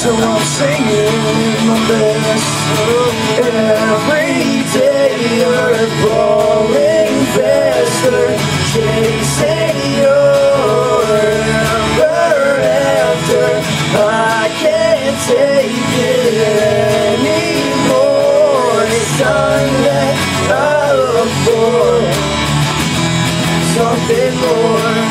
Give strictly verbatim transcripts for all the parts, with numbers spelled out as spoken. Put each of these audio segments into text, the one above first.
So I'm singing my best every day. You're a falling faster, chasing your ever after. I can't take it anymore. It's time that I look for something more.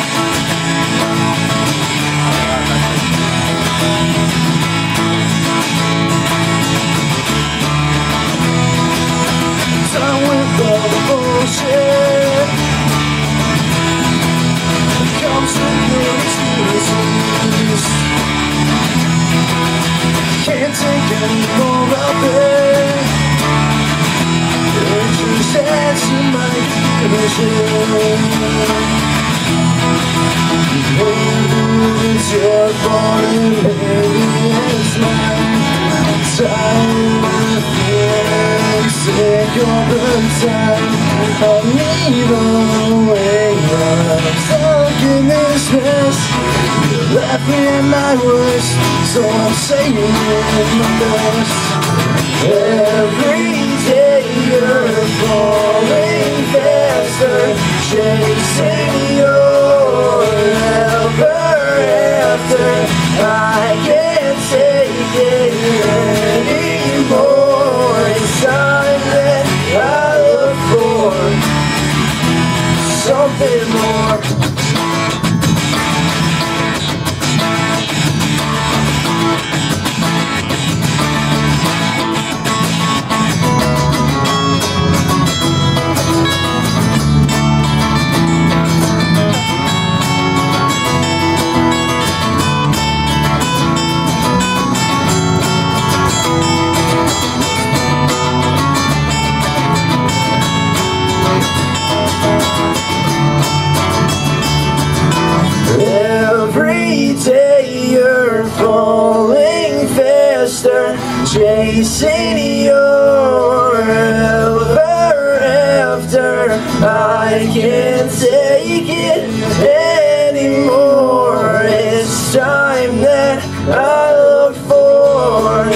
Can't take any more of it. It's just as you might imagine. Oh, it's your body, baby, it's mine. Time I feel sick all the time. I need a way out. I'm stuck in this mess. Left me at my worst, so I'm singing my best. Every day you're falling faster, chasing your ever after. I can't take it anymore. It's time that I look for something more. Chasing your ever after, I can't take it anymore. It's time that I look for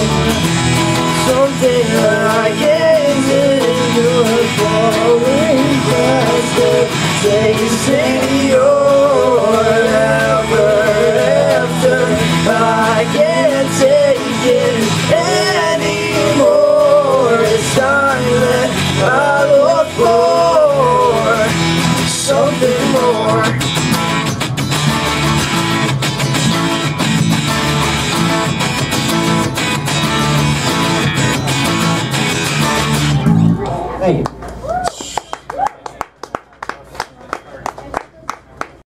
something I can do. You're falling faster, chasing your ever after. I can't take it anymore. I look for something more. Thank you.